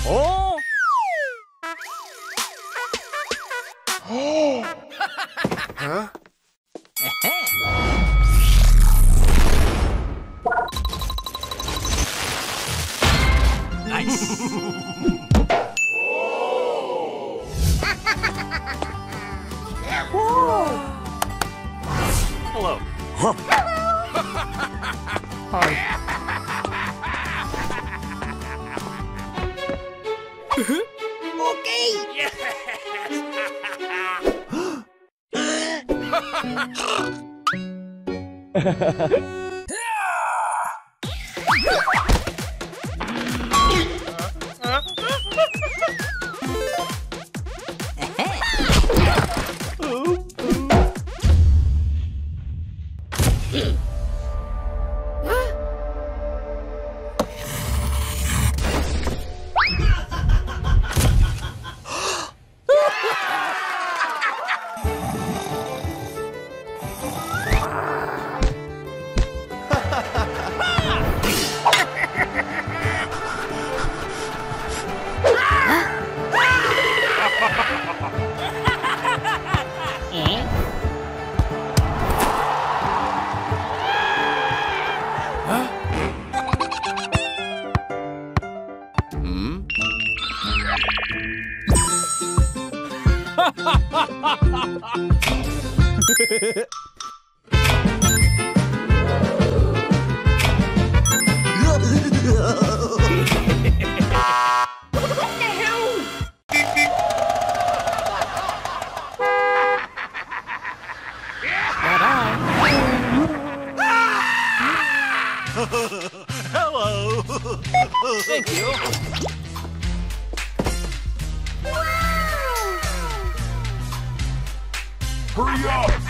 Oh! Oh! Huh? Nice! Hello. Huh. Hi. Okay. Hurry up!